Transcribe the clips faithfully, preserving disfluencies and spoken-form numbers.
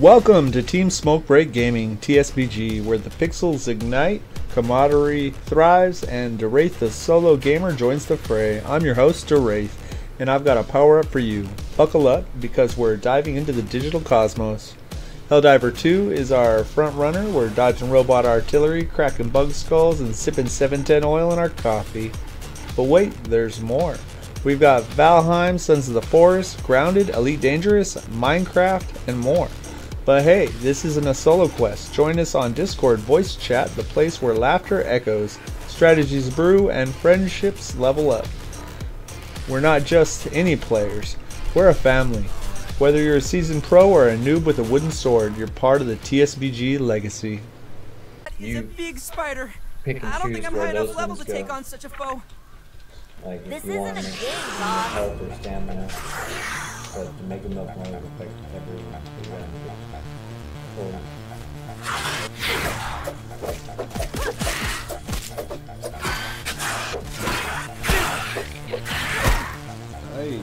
Welcome to Team Smoke Break Gaming, T S B G, where the pixels ignite, camaraderie thrives, and DaWraith the solo gamer joins the fray. I'm your host, DaWraith, and I've got a power up for you. Buckle up, because we're diving into the digital cosmos. Helldiver two is our front runner. We're dodging robot artillery, cracking bug skulls, and sipping seven ten oil in our coffee. But wait, there's more. We've got Valheim, Sons of the Forest, Grounded, Elite Dangerous, Minecraft, and more. But hey, this isn't a solo quest. Join us on Discord voice chat, the place where laughter echoes, strategies brew, and friendships level up. We're not just any players, we're a family. Whether you're a seasoned pro or a noob with a wooden sword, you're part of the T S B G legacy. He's a big spider. I don't think I'm high enough level to go. Take on such a foe. Like this isn't a game, Bob. Hey.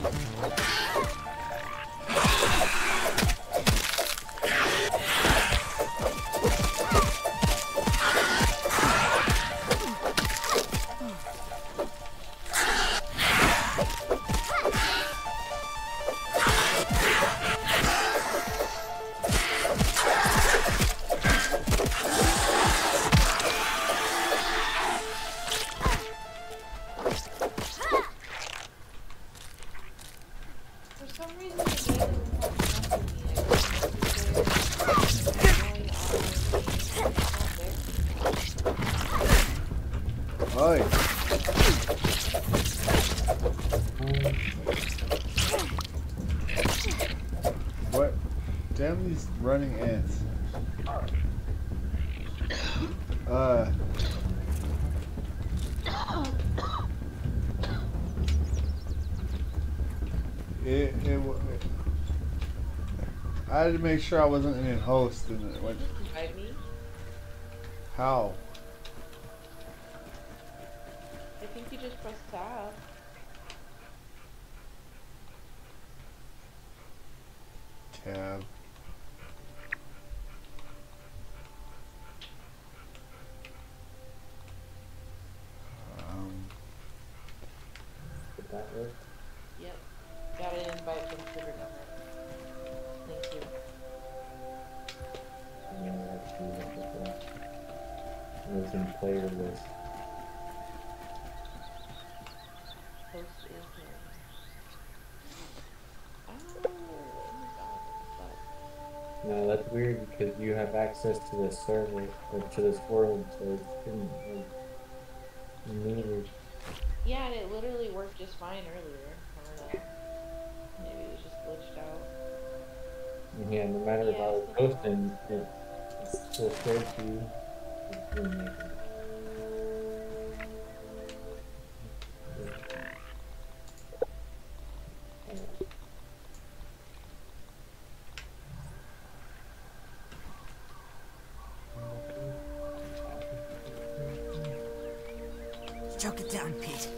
What? Damn these running ants. Uh. It, it, it, I had to make sure I wasn't in host and it went. How? I think you just pressed tab. Tab. Um. Did that work? Yep. Got an invite from Twitter number. Thank you. I know that's good. It was in player list. No, that's weird because you have access to this server or to this world, so it didn't like needed. Yeah, and it literally worked just fine earlier. I don't know. Maybe it was just glitched out. Yeah, no matter yeah, about it posting, it still shows you. It didn't make it. Choke it down, Pete.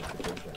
That's a good job.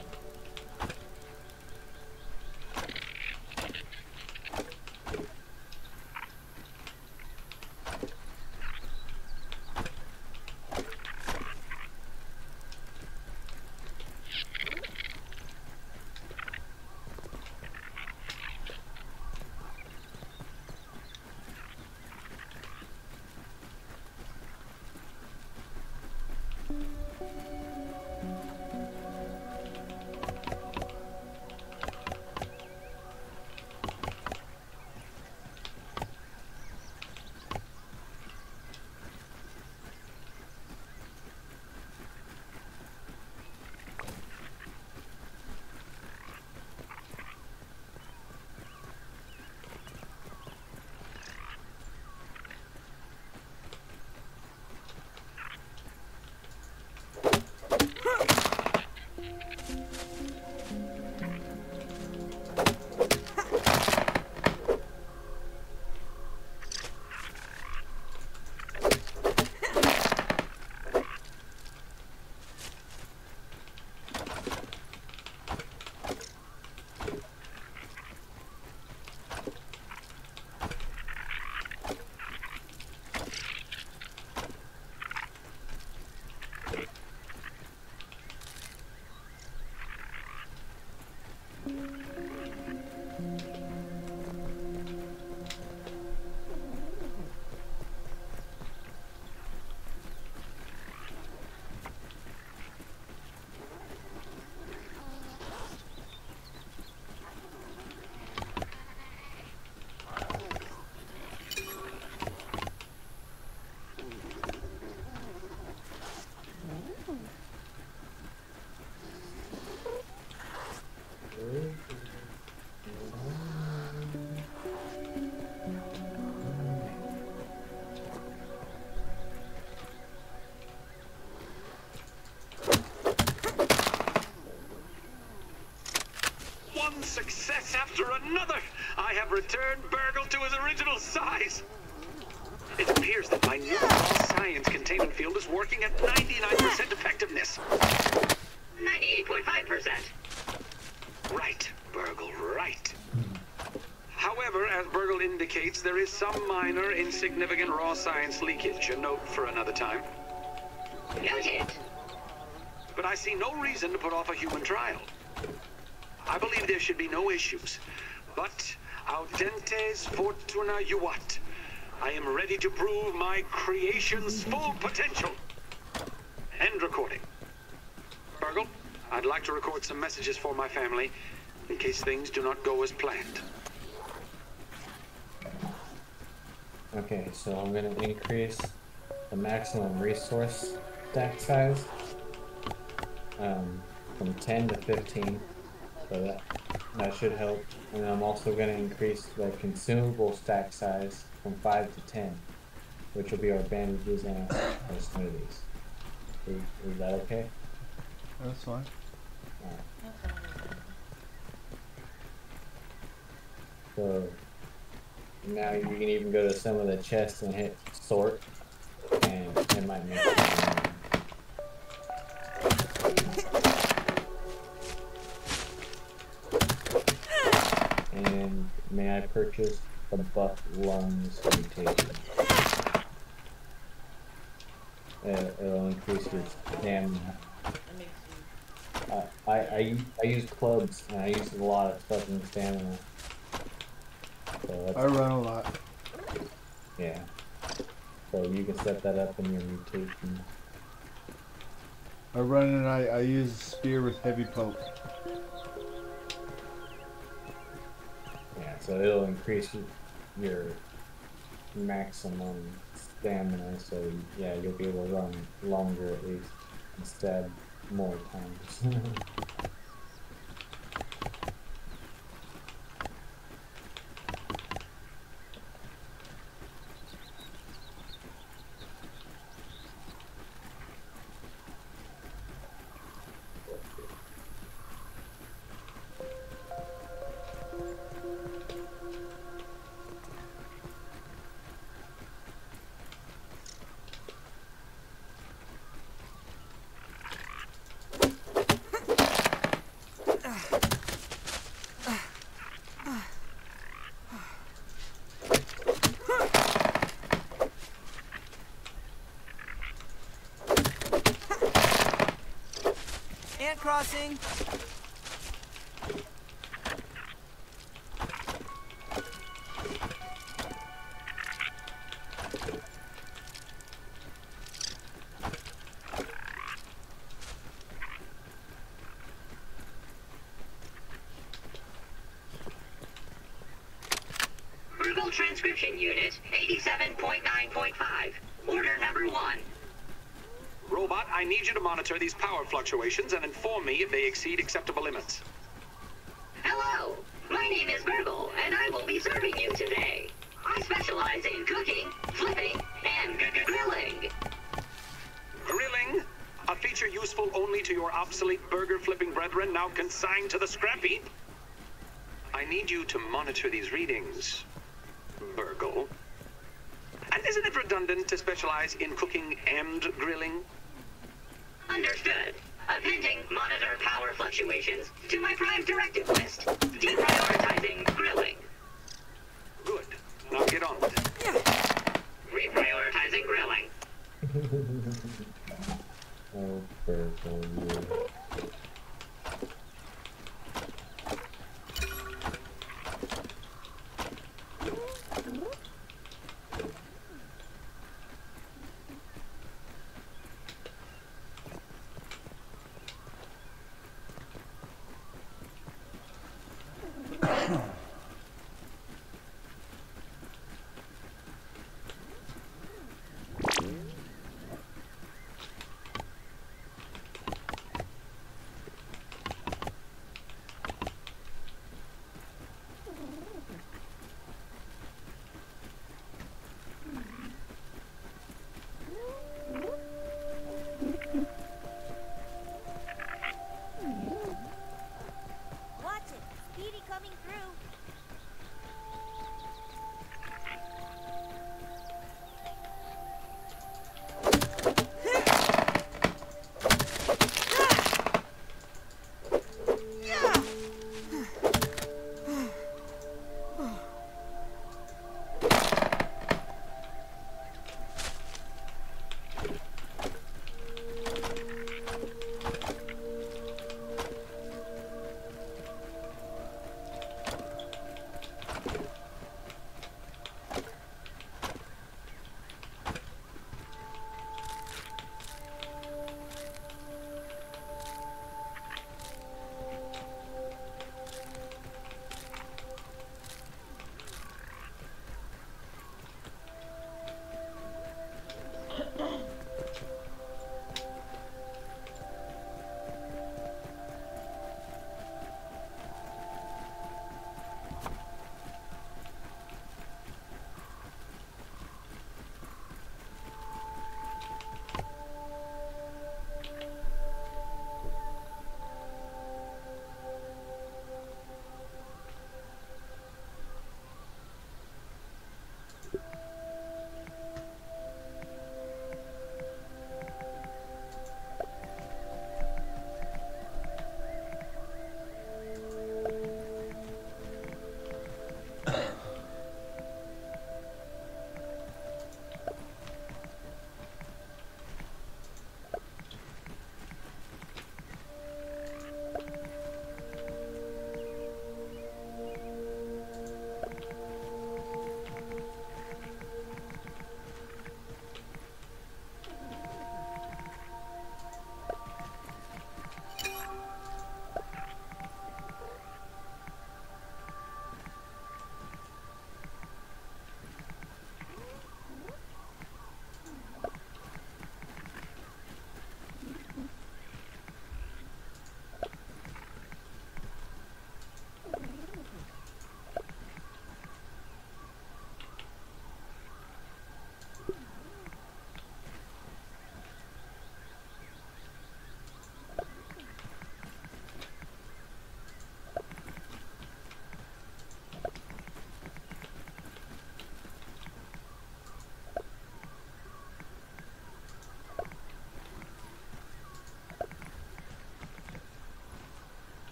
Success after another! I have returned Burgle to his original size! It appears that my neural science containment field is working at ninety-nine percent effectiveness. ninety-eight point five percent! Right, Burgle, right. However, as Burgle indicates, there is some minor, insignificant raw science leakage, a note for another time. Noted. But I see no reason to put off a human trial. I believe there should be no issues, but Audentes Fortuna Iuvat. I am ready to prove my creation's full potential. End recording. Burgle, I'd like to record some messages for my family in case things do not go as planned. Okay, so I'm going to increase the maximum resource stack size um, from ten to fifteen. So that, that should help. And I'm also going to increase the consumable stack size from five to ten, which will be our bandages and our, our smoothies. Is, is that okay? That's fine. All right. So now you can even go to some of the chests and hit sort, and it might make sense. May I purchase the buff lungs mutation? Uh, it'll increase your stamina. Uh, I, I, I use clubs and I use a lot of fucking stamina. So that's I run a lot. Yeah. So you can set that up in your mutation. I run and I, I use a spear with heavy poke. So it'll increase your maximum stamina, so yeah, you'll be able to run longer at least, instead more times. Ant crossing. Burgle transcription unit eighty-seven point nine point five. Order number one. Robot, I need you to monitor these power fluctuations and inform me if they exceed acceptable limits. Hello, my name is Burgle, and I will be serving you today. I specialize in cooking, flipping, and grilling. Grilling? A feature useful only to your obsolete burger-flipping brethren now consigned to the scrap heap? I need you to monitor these readings, Burgle. And isn't it redundant to specialize in cooking and grilling? Understood. Appending monitor power fluctuations to my prime directive list. Deprioritizing grilling. Good. Now get on with it. Yeah. Reprioritizing grilling. Oh, fair for you.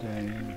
Dang.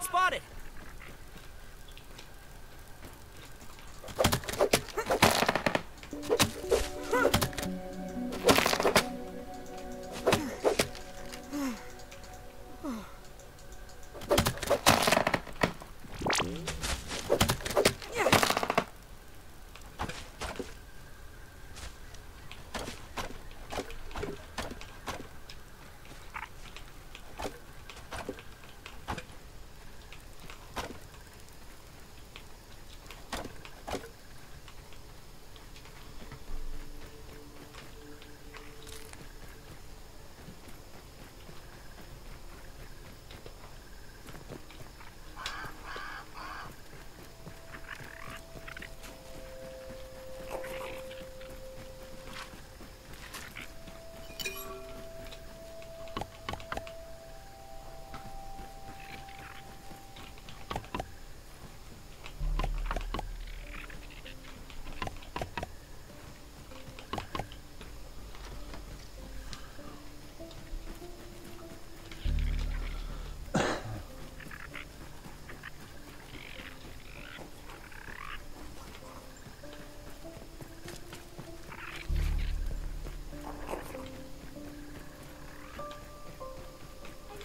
Spotted.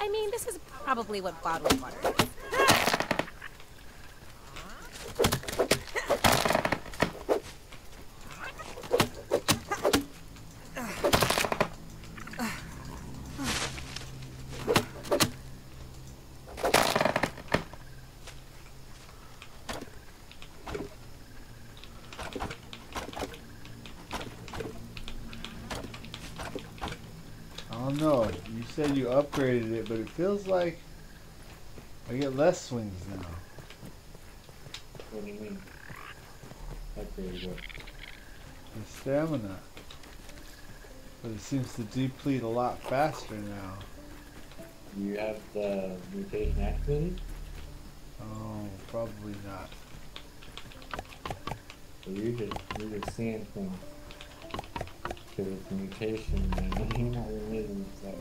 I mean, this is probably what bottled water is. Said you upgraded it, but it feels like I get less swings now. What do you mean? Upgraded what? The stamina. But it seems to deplete a lot faster now. You have the mutation activated? Oh, probably not. So you're just, you're just seeing things. Because it's a mutation and you're not removing yourself.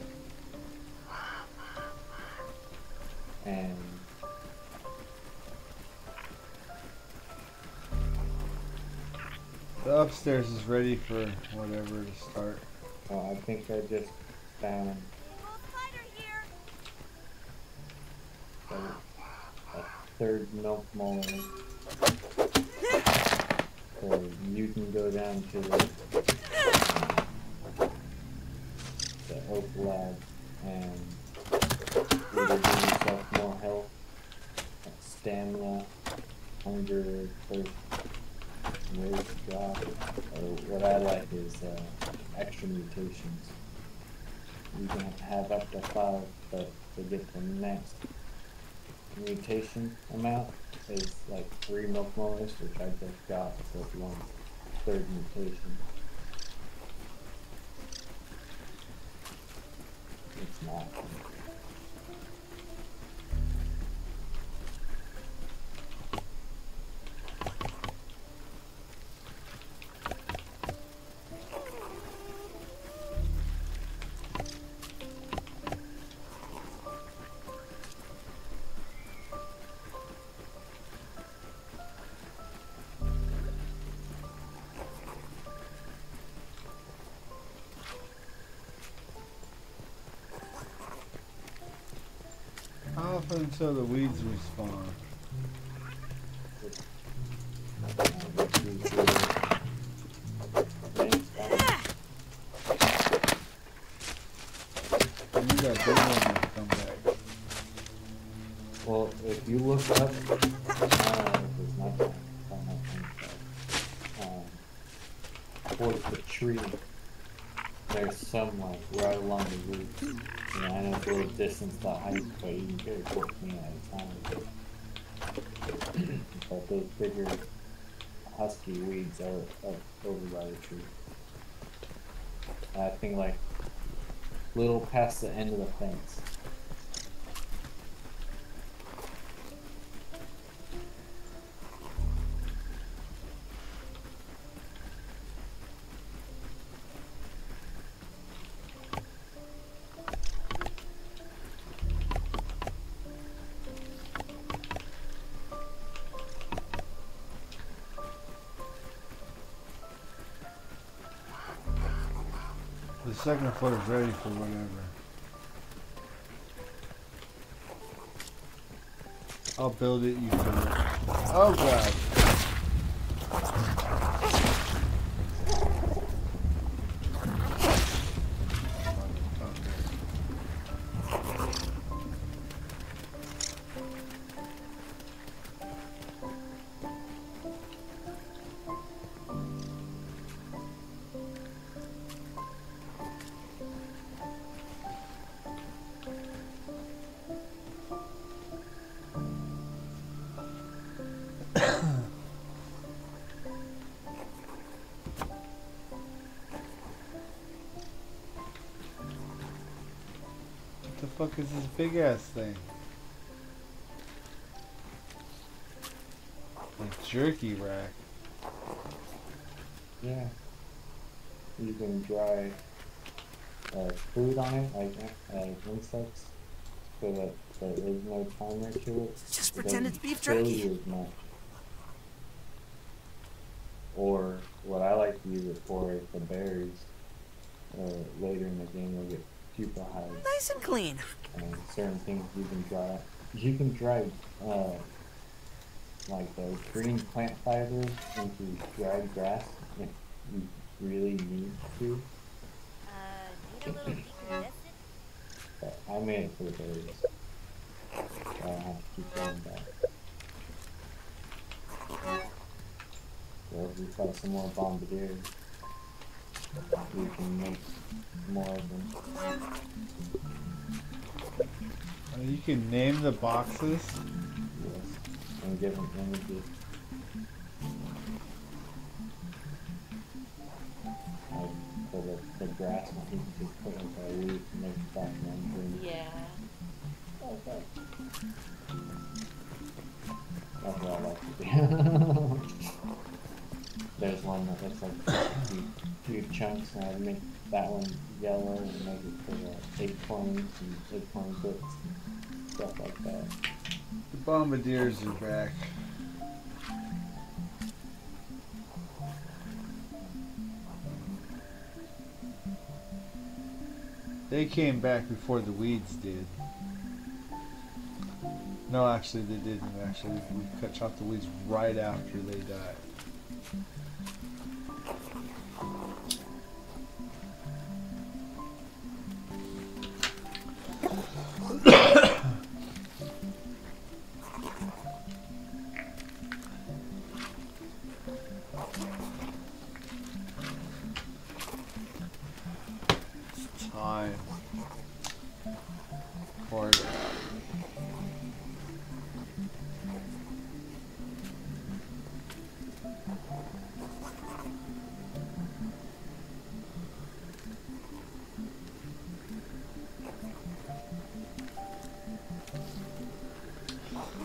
And the upstairs is ready for whatever to start. Oh, I think I just found here. A, a third milk molar. So you can go down to the, the oak lab and either give yourself more health, stamina, hunger, thirst, waist drop, or what I like is uh, extra mutations. You can have up to five, but to get the next mutation amount is like three milk molars, which I just got, so it's one third mutation. It's not. Until the weeds respawn. Distance that I play, you can get it fourteen at a time. But those bigger husky weeds are, are over by the tree. I think like little past the end of the fence. The second floor is ready for whatever. I'll build it, you build it. Oh god. What the fuck is this big ass thing? A jerky rack. Yeah. You can dry uh, food on it, like uh, insects, so that, that there's no timer to it. Just pretend it's beef jerky. Or what I like to use it for is the berries. Uh, later in the game, you'll get. Nice and clean. And certain things you can dry. You can dry, uh, like the green plant fibers into dried grass if you really need to. Uh, need a little but I made it for the berries. So I have to keep going back. So if you've got some more bombardiers, we can make more of them. Uh, you can name the boxes? Yes, and give them images. Like, so the, the grass and people just put like a leaf and make it back and yeah. Okay. That's what I like to do. There's one that looks like two, two chunks, and I make that one yellow and make it for like eight points and eight point bits and stuff like that. The bombardiers are back. They came back before the weeds did. No, actually they didn't. Actually, we cut chopped the weeds right after they died.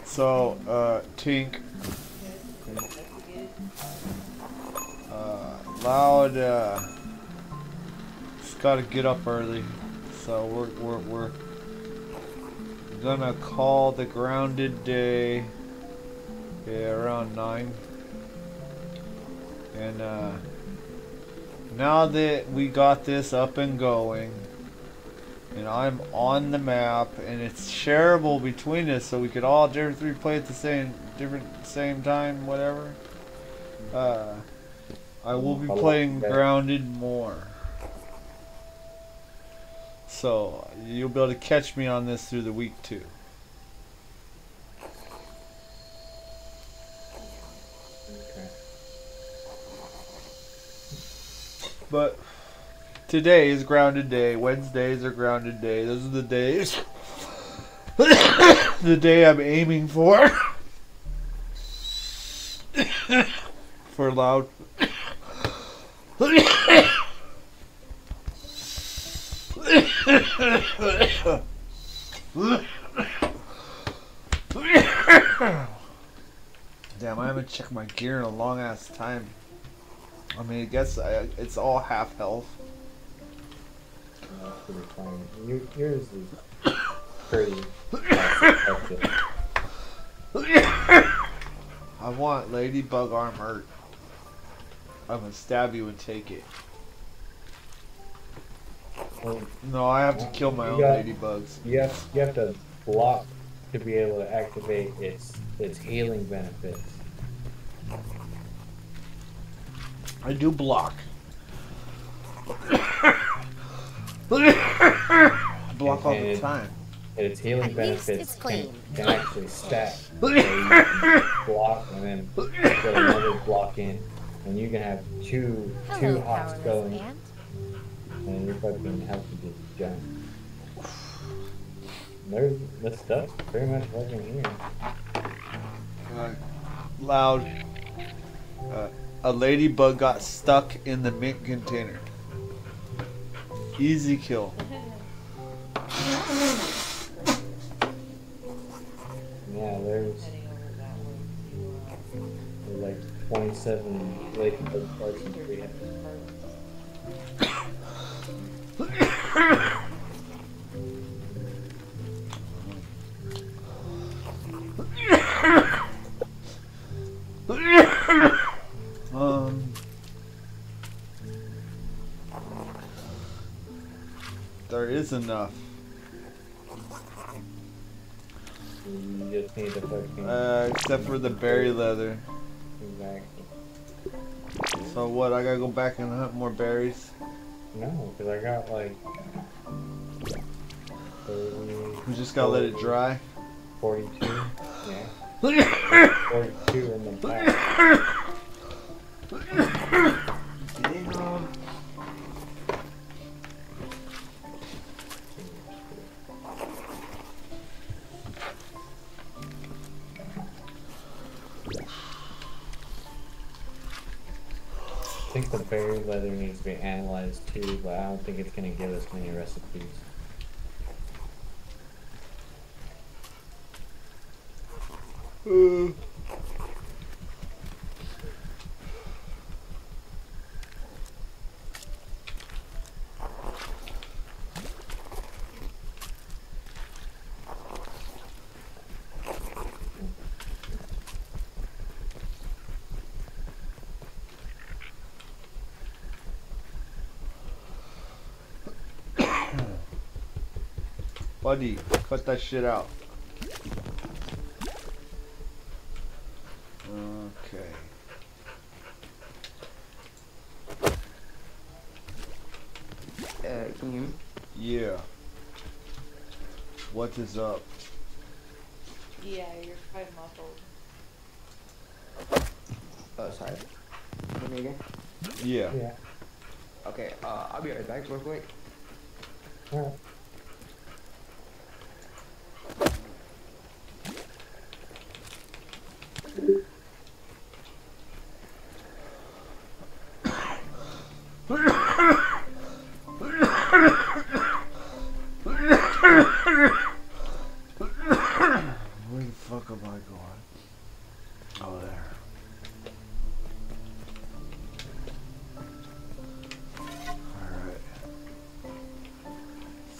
So, uh, Tink, uh, Loud, uh, it's gotta get up early, so we're, we're, we're gonna call the Grounded day, yeah, around nine, and, uh, now that we got this up and going, and I'm on the map, and it's shareable between us, so we could all different three play at the same different same time, whatever. Uh, I will be playing Grounded more, so you'll be able to catch me on this through the week too. Okay. But today is Grounded Day. Wednesdays are Grounded Day. Those are the days. The day I'm aiming for. For loud. Damn, I haven't checked my gear in a long ass time. I mean, I guess I, it's all half health. That's pretty fine. Yours is pretty effective. I want ladybug armor. I'm gonna stab you and take it. Well, no, I have to kill my own got, ladybugs. You have, you have to block to be able to activate its its healing benefits. I do block. Block and, all the time. And its healing At benefits it's can, can actually stack. So you can block and then put another block in, and you can have two Hello, two hops going, and, and you're fucking helping this giant. There's the stuff pretty much right in here. Uh, loud. Uh, a ladybug got stuck in the mint container. Easy kill. Yeah, there's like twenty-seven ladybug parts in three heads. There is enough. You just need the fucking uh, except for the berry leather. Exactly. So what? I gotta go back and hunt more berries? No, because I got like. thirty, we just gotta forty, let it dry. Forty-two. Yeah. Forty-two in the back. Damn. I think the berry leather needs to be analyzed too, but I don't think it's going to give us many recipes. Mm. Buddy, cut that shit out. Okay. Uh, can you? Yeah. What is up? Yeah, you're quite muffled. Oh, sorry. Can you again? Yeah. Yeah. Okay, uh, I'll be right back real quick. Yeah.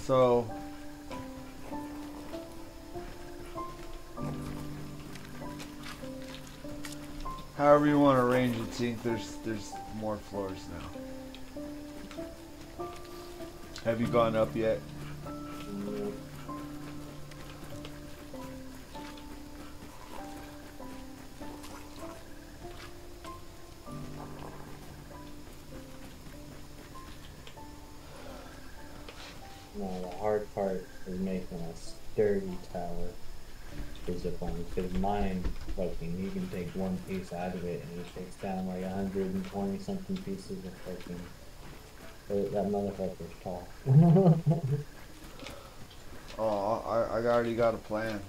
So, however you want to arrange it, Zink, there's there's more floors now. Have you gone up yet? Now the hard part is making a sturdy tower to zip on, because mine, fucking, you can take one piece out of it and it takes down like one hundred twenty something pieces of fucking. That motherfucker's tall. Oh, I, I already got a plan.